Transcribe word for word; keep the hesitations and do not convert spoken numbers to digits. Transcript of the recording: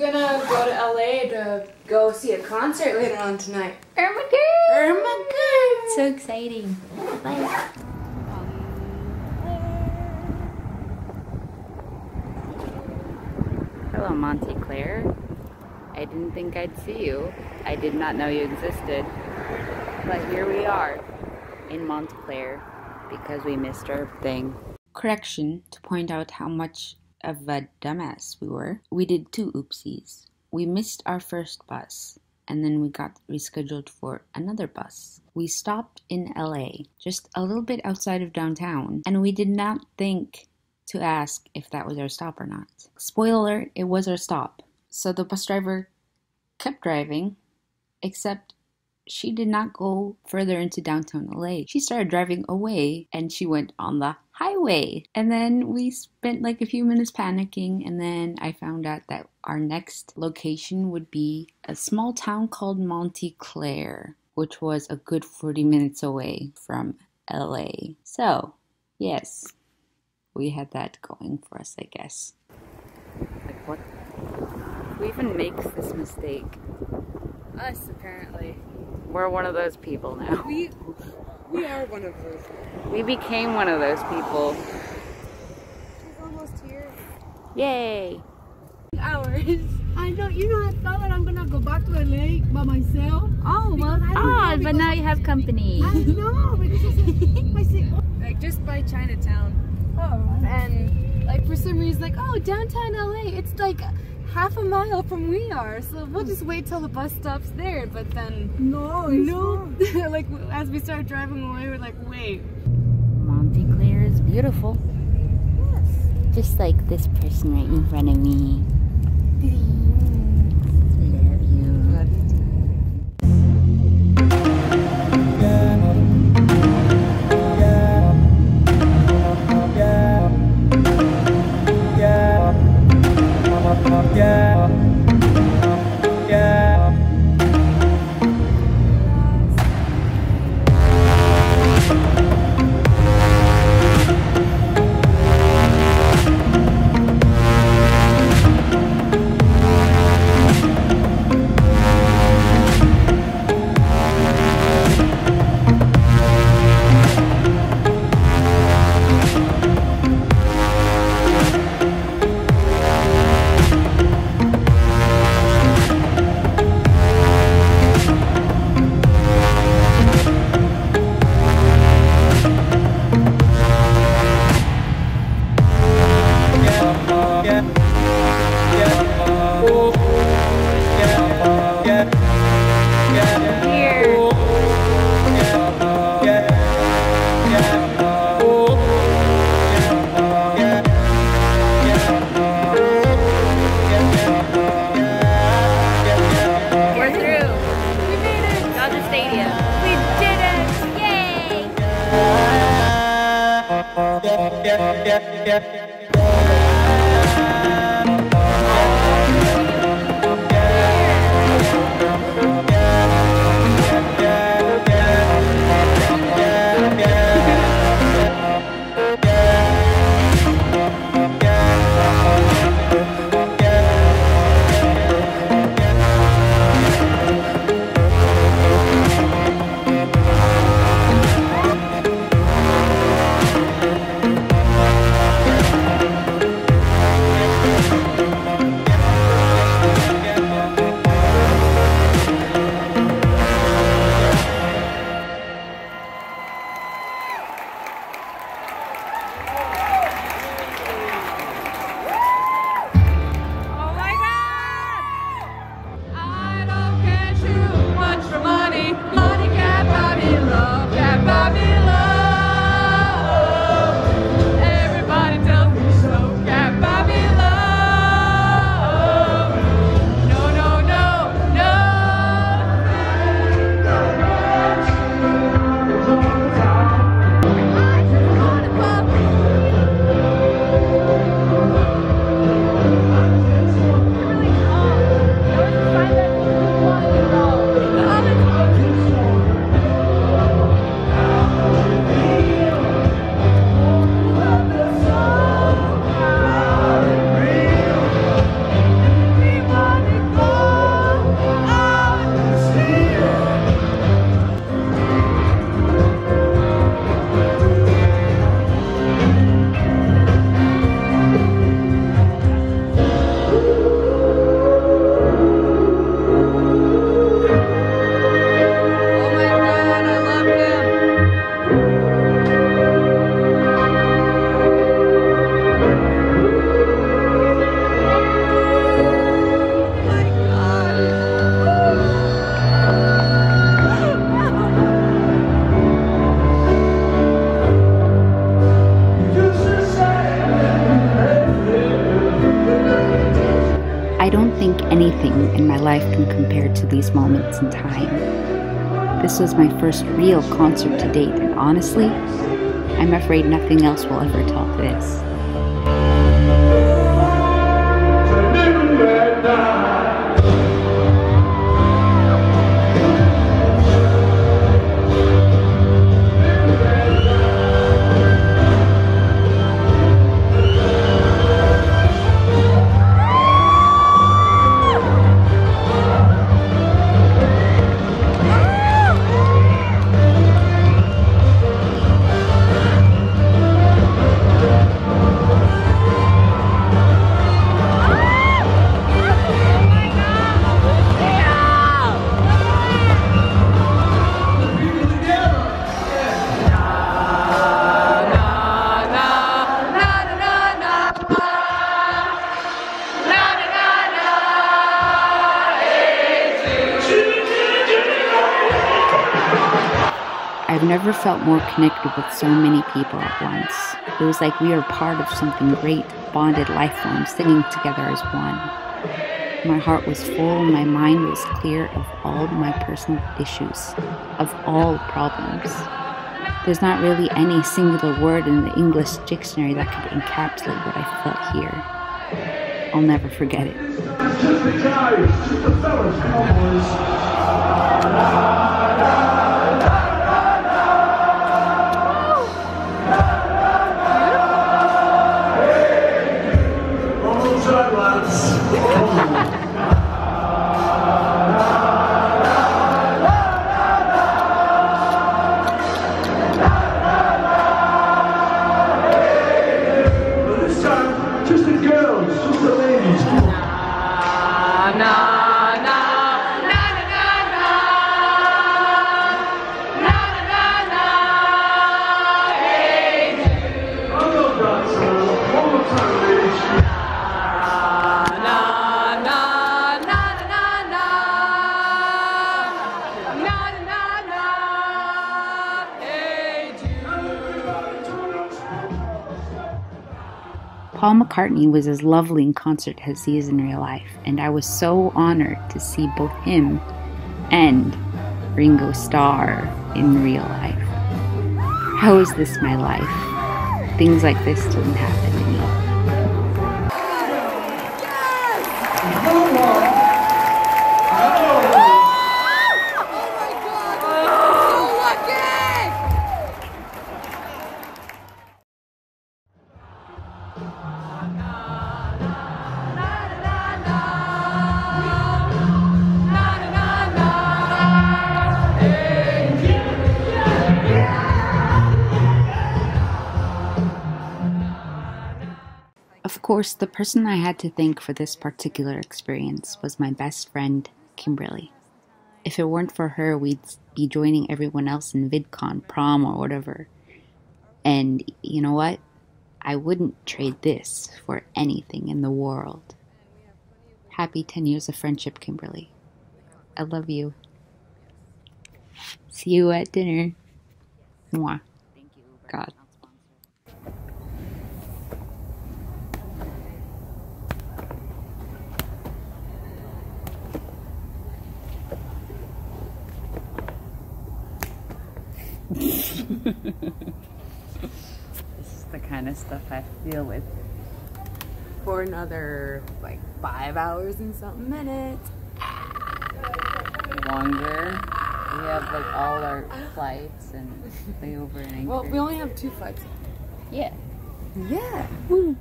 Gonna go to L A to go see a concert later on tonight. Irma girl! Irma girl! So exciting. Bye. Hello, Monte Claire. I didn't think I'd see you. I did not know you existed. But here we are in Montclair because we missed our thing. Correction to point out how much of a dumbass we were. We did two oopsies. We missed our first bus and then we got rescheduled for another bus. We stopped in L A, just a little bit outside of downtown, and we did not think to ask if that was our stop or not. Spoiler alert, it was our stop. So the bus driver kept driving, except she did not go further into downtown L A. She started driving away and she went on the highway. And then we spent like a few minutes panicking, and then I found out that our next location would be a small town called Montclair, which was a good forty minutes away from L A. So, yes, we had that going for us, I guess. Like what? Who even makes this mistake? Us, apparently. We're one of those people now. We, we are one of those people. We became one of those people. She's almost here. Yay! Hours. I don't, you know, I thought that I'm gonna go back to L A by myself. Oh, well, ah, but now you have company. I know, because I said, like, just by Chinatown. Oh. And, like, for some reason, like, oh, downtown L A, it's like half a mile from we are, so we'll just wait till the bus stops there. But then no, no, like as we started driving away, we're like, wait. Montclair is beautiful. Yes. Just like this person right in front of me. think anything in my life can compare to these moments in time. This was my first real concert to date, and honestly, I'm afraid nothing else will ever top this. I've never felt more connected with so many people at once. It was like we are part of something great, bonded life forms singing together as one. My heart was full, my mind was clear of all my personal issues, of all problems. There's not really any singular word in the English dictionary that could encapsulate what I felt here. I'll never forget it. Just the guys, just the fellas, come on. Paul McCartney was as lovely in concert as he is in real life, and I was so honored to see both him and Ringo Starr in real life. How is this my life? Things like this didn't happen to me. Of course, the person I had to thank for this particular experience was my best friend, Kimberly. If it weren't for her, we'd be joining everyone else in VidCon, prom, or whatever. And you know what? I wouldn't trade this for anything in the world. Happy ten years of friendship, Kimberly. I love you. See you at dinner. Mwah. God. This is the kind of stuff I have to deal with for another like five hours and something minutes. Longer. We have like all our flights and layover and anchor. Well, we only have two flights. Yeah. Yeah. Woo.